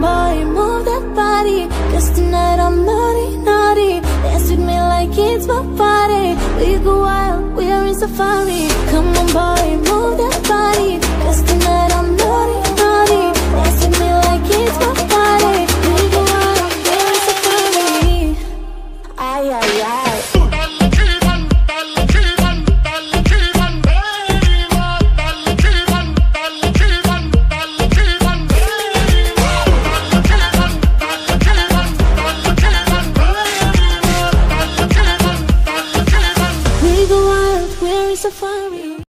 somebody, move that body, 'cause tonight I'm naughty, naughty. Dance with me like it's my party. We go wild, we're in safari. Come on, boy, move.